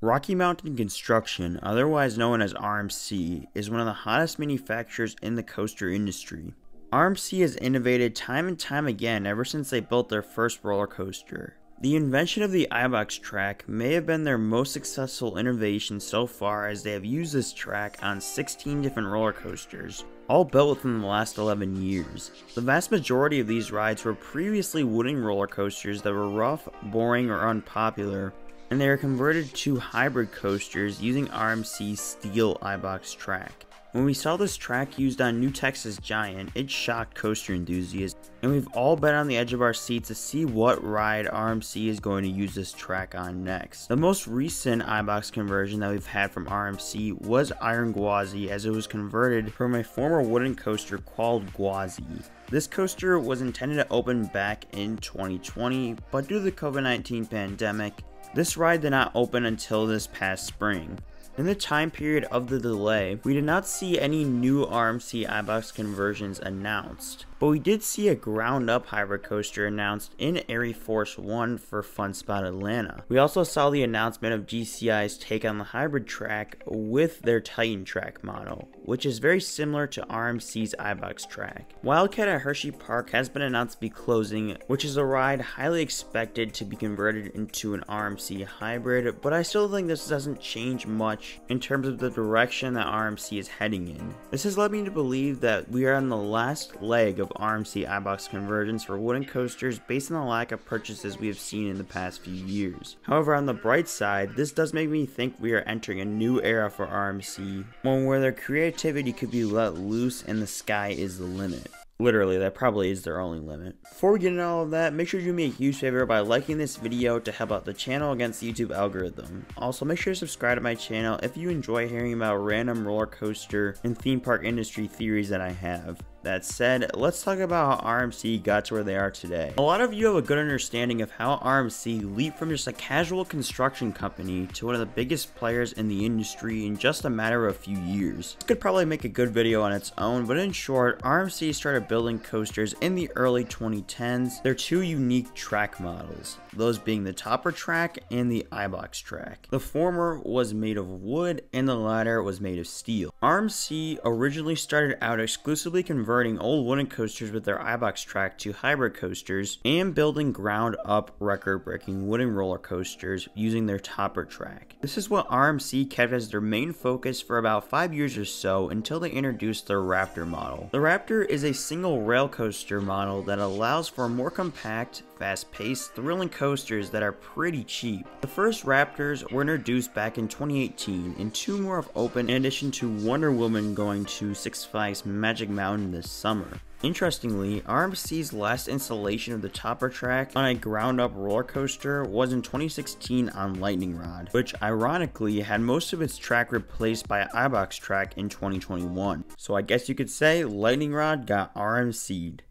Rocky Mountain Construction, otherwise known as RMC, is one of the hottest manufacturers in the coaster industry. RMC has innovated time and time again ever since they built their first roller coaster. The invention of the Ibox track may have been their most successful innovation so far, as they have used this track on 16 different roller coasters, all built within the last 11 years. The vast majority of these rides were previously wooden roller coasters that were rough, boring, or unpopular, and they are converted to hybrid coasters using RMC's steel Ibox track. When we saw this track used on New Texas Giant, it shocked coaster enthusiasts, and we've all been on the edge of our seats to see what ride RMC is going to use this track on next. The most recent Ibox conversion that we've had from RMC was Iron Gwazi, as it was converted from a former wooden coaster called Gwazi. This coaster was intended to open back in 2020, but due to the COVID-19 pandemic, this ride did not open until this past spring. In the time period of the delay, we did not see any new RMC Ibox conversions announced, but we did see a ground-up hybrid coaster announced in Arie Force One for Fun Spot Atlanta. We also saw the announcement of GCI's take on the hybrid track with their Titan Track model, which is very similar to RMC's Ibox track. Wildcat at Hersheypark has been announced to be closing, which is a ride highly expected to be converted into an RMC hybrid, but I still think this doesn't change much in terms of the direction that RMC is heading in. This has led me to believe that we are on the last leg of RMC Ibox conversions for wooden coasters, based on the lack of purchases we have seen in the past few years. However, on the bright side, this does make me think we are entering a new era for RMC, one where their creativity could be let loose and the sky is the limit. Literally, that probably is their only limit. Before we get into all of that, make sure you do me a huge favor by liking this video to help out the channel against the YouTube algorithm. Also, make sure to subscribe to my channel if you enjoy hearing about random roller coaster and theme park industry theories that I have. That said, let's talk about how RMC got to where they are today. A lot of you have a good understanding of how RMC leaped from just a casual construction company to one of the biggest players in the industry in just a matter of a few years. This could probably make a good video on its own, but in short, RMC started building coasters in the early 2010s. Their two unique track models, those being the Topper track and the Ibox track. The former was made of wood and the latter was made of steel. RMC originally started out exclusively converting old wooden coasters with their Ibox track to hybrid coasters, and building ground up record breaking wooden roller coasters using their Topper track. This is what RMC kept as their main focus for about 5 years or so, until they introduced their Raptor model. The Raptor is a single rail coaster model that allows for more compact, fast-paced, thrilling coasters that are pretty cheap. The first Raptors were introduced back in 2018, and two more have opened in addition to Wonder Woman going to Six Flags Magic Mountain this summer. Interestingly, RMC's last installation of the Topper track on a ground-up roller coaster was in 2016 on Lightning Rod, which ironically had most of its track replaced by Ibox track in 2021. So I guess you could say Lightning Rod got RMC'd.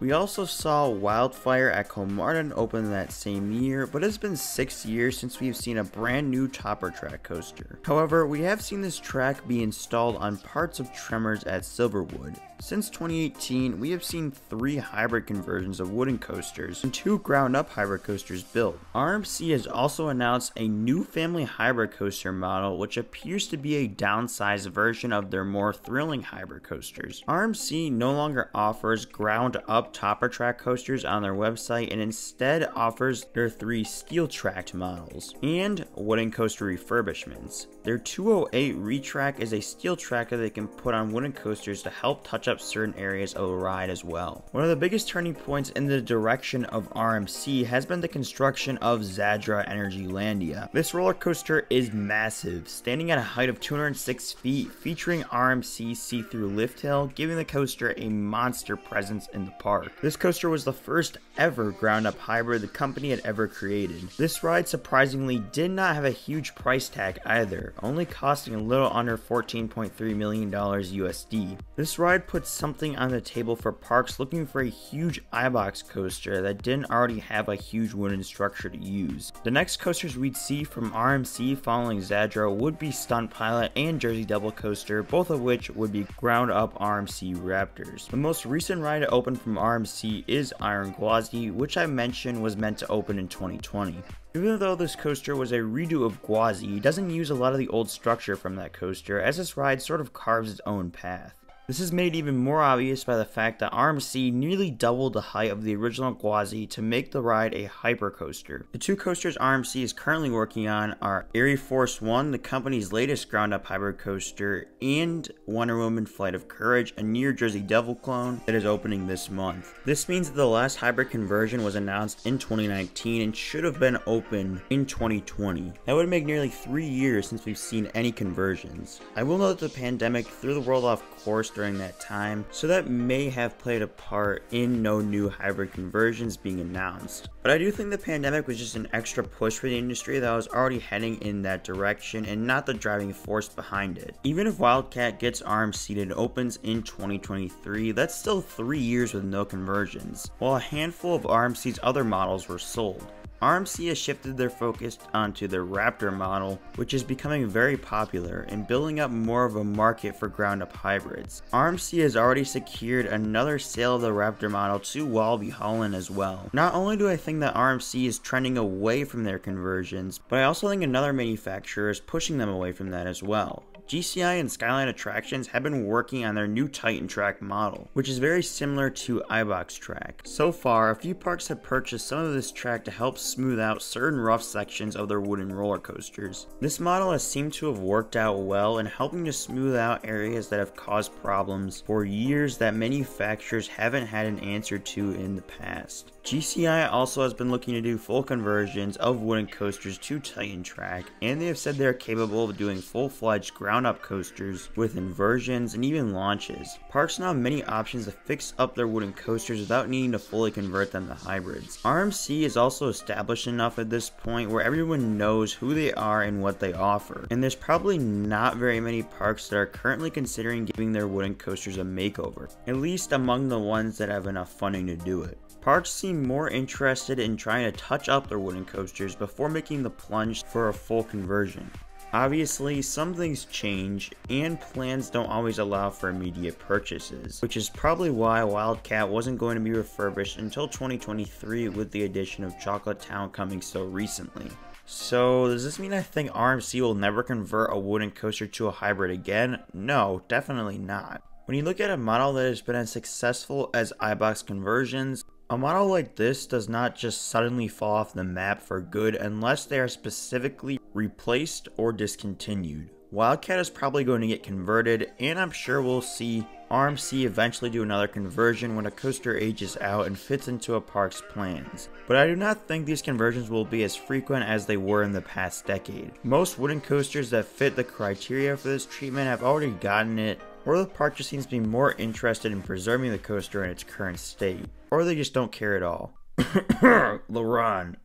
We also saw Wildfire at Kilmartin open that same year, but it's been 6 years since we've seen a brand new Topper track coaster. However, we have seen this track be installed on parts of Tremors at Silverwood. Since 2018, we have seen 3 hybrid conversions of wooden coasters and 2 ground-up hybrid coasters built. RMC has also announced a new family hybrid coaster model, which appears to be a downsized version of their more thrilling hybrid coasters. RMC no longer offers ground-up Topper track coasters on their website, and instead offers their 3 steel-tracked models and wooden coaster refurbishments. Their 208 Retrack is a steel tracker they can put on wooden coasters to help touch up certain areas of the ride as well. One of the biggest turning points in the direction of RMC has been the construction of Zadra Energy Landia. This roller coaster is massive, standing at a height of 206 feet, featuring RMC's see-through lift hill, giving the coaster a monster presence in the park. park. This coaster was the first ever ground-up hybrid the company had ever created. This ride surprisingly did not have a huge price tag either, only costing a little under $14.3 million USD. This ride puts something on the table for parks looking for a huge Ibox coaster that didn't already have a huge wooden structure to use. The next coasters we'd see from RMC following Zadra would be Stunt Pilot and Jersey Devil Coaster, both of which would be ground up RMC Raptors. The most recent ride to open from RMC is Iron Gwazi, which I mentioned was meant to open in 2020. Even though this coaster was a redo of Gwazi, it doesn't use a lot of the old structure from that coaster, as this ride sort of carves its own path. This is made even more obvious by the fact that RMC nearly doubled the height of the original Gwazi to make the ride a hypercoaster. The two coasters RMC is currently working on are Arie Force One, the company's latest ground-up hybrid coaster, and Wonder Woman Flight of Courage, a near Jersey Devil clone that is opening this month. This means that the last hybrid conversion was announced in 2019 and should have been open in 2020. That would make nearly 3 years since we've seen any conversions. I will note that the pandemic threw the world off course during that time, so that may have played a part in no new hybrid conversions being announced. But I do think the pandemic was just an extra push for the industry that was already heading in that direction and not the driving force behind it. Even if Wildcat gets RMC'd and opens in 2023, that's still 3 years with no conversions, while a handful of RMC's other models were sold. RMC has shifted their focus onto the Raptor model, which is becoming very popular and building up more of a market for ground-up hybrids. RMC has already secured another sale of the Raptor model to Walby Holland as well. Not only do I think that RMC is trending away from their conversions, but I also think another manufacturer is pushing them away from that as well. GCI and Skyline Attractions have been working on their new Titan Track model, which is very similar to Ibox Track. So far, a few parks have purchased some of this track to help smooth out certain rough sections of their wooden roller coasters. This model has seemed to have worked out well in helping to smooth out areas that have caused problems for years that manufacturers haven't had an answer to in the past. GCI also has been looking to do full conversions of wooden coasters to Titan Track, and they have said they are capable of doing full-fledged ground-up coasters with inversions and even launches. Parks now have many options to fix up their wooden coasters without needing to fully convert them to hybrids. RMC is also established enough at this point where everyone knows who they are and what they offer, and there's probably not very many parks that are currently considering giving their wooden coasters a makeover, at least among the ones that have enough funding to do it. Parks seem more interested in trying to touch up their wooden coasters before making the plunge for a full conversion. Obviously, some things change, and plans don't always allow for immediate purchases, which is probably why Wildcat wasn't going to be refurbished until 2023 with the addition of Chocolate Town coming so recently. So, does this mean I think RMC will never convert a wooden coaster to a hybrid again? No, definitely not. When you look at a model that has been as successful as Ibox conversions, a model like this does not just suddenly fall off the map for good unless they are specifically replaced or discontinued. Wildcat is probably going to get converted, and I'm sure we'll see RMC eventually do another conversion when a coaster ages out and fits into a park's plans. But I do not think these conversions will be as frequent as they were in the past decade. Most wooden coasters that fit the criteria for this treatment have already gotten it, or the park just seems to be more interested in preserving the coaster in its current state, or they just don't care at all. Laron.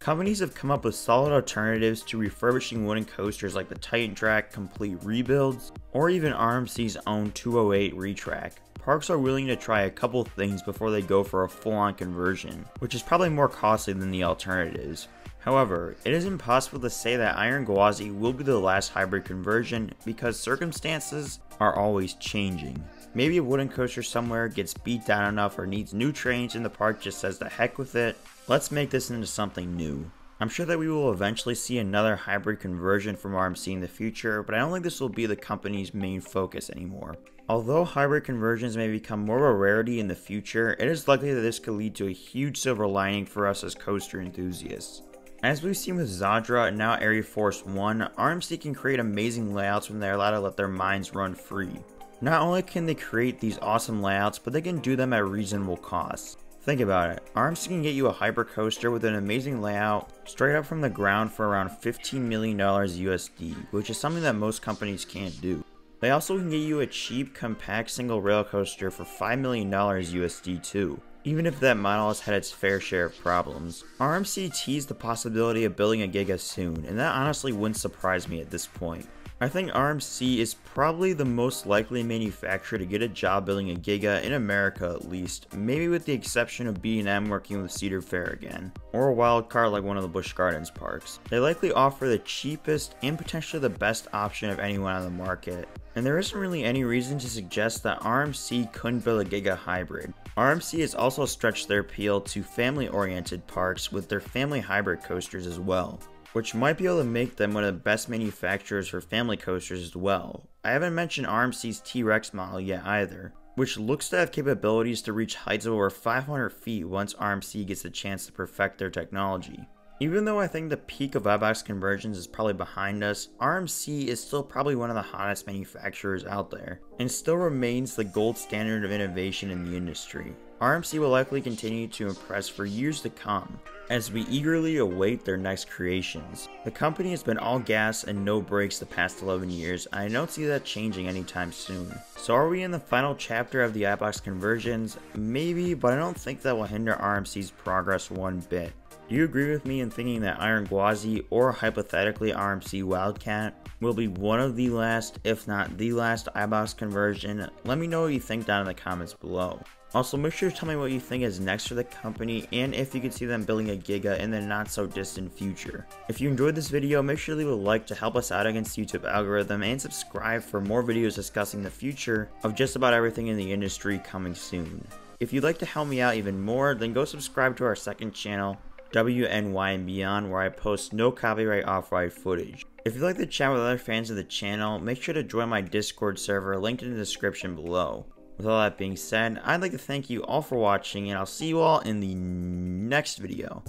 Companies have come up with solid alternatives to refurbishing wooden coasters like the Titan Track complete rebuilds, or even RMC's own 208 Retrack. Parks are willing to try a couple things before they go for a full-on conversion, which is probably more costly than the alternatives. However, it is impossible to say that Iron Gwazi will be the last hybrid conversion because circumstances are always changing. Maybe a wooden coaster somewhere gets beat down enough or needs new trains and the park just says the heck with it, let's make this into something new. I'm sure that we will eventually see another hybrid conversion from RMC in the future, but I don't think this will be the company's main focus anymore. Although hybrid conversions may become more of a rarity in the future, it is likely that this could lead to a huge silver lining for us as coaster enthusiasts. As we've seen with Zadra and now Arie Force One, RMC can create amazing layouts when they're allowed to let their minds run free. Not only can they create these awesome layouts, but they can do them at reasonable costs. Think about it, RMC can get you a hypercoaster with an amazing layout straight up from the ground for around $15 million USD, which is something that most companies can't do. They also can get you a cheap, compact single rail coaster for $5 million USD too, even if that model has had its fair share of problems. RMC teased the possibility of building a Giga soon, and that honestly wouldn't surprise me at this point. I think RMC is probably the most likely manufacturer to get a job building a Giga in America at least, maybe with the exception of B&M working with Cedar Fair again, or a wild card like one of the Busch Gardens parks. They likely offer the cheapest and potentially the best option of anyone on the market, and there isn't really any reason to suggest that RMC couldn't build a Giga hybrid. RMC has also stretched their appeal to family-oriented parks with their family hybrid coasters as well, which might be able to make them one of the best manufacturers for family coasters as well. I haven't mentioned RMC's T-Rex model yet either, which looks to have capabilities to reach heights of over 500 feet once RMC gets a chance to perfect their technology. Even though I think the peak of Ibox conversions is probably behind us, RMC is still probably one of the hottest manufacturers out there, and still remains the gold standard of innovation in the industry. RMC will likely continue to impress for years to come, as we eagerly await their next creations. The company has been all gas and no brakes the past 11 years, and I don't see that changing anytime soon. So are we in the final chapter of the Ibox conversions? Maybe, but I don't think that will hinder RMC's progress one bit. Do you agree with me in thinking that Iron Gwazi, or hypothetically RMC Wildcat, will be one of the last, if not the last, Ibox conversion? Let me know what you think down in the comments below. Also, make sure to tell me what you think is next for the company and if you can see them building a Giga in the not so distant future. If you enjoyed this video, make sure to leave a like to help us out against the YouTube algorithm, and subscribe for more videos discussing the future of just about everything in the industry coming soon. If you'd like to help me out even more, then go subscribe to our second channel, WNY and Beyond, where I post no copyright off-ride footage. If you'd like to chat with other fans of the channel, make sure to join my Discord server linked in the description below. With all that being said, I'd like to thank you all for watching, and I'll see you all in the next video.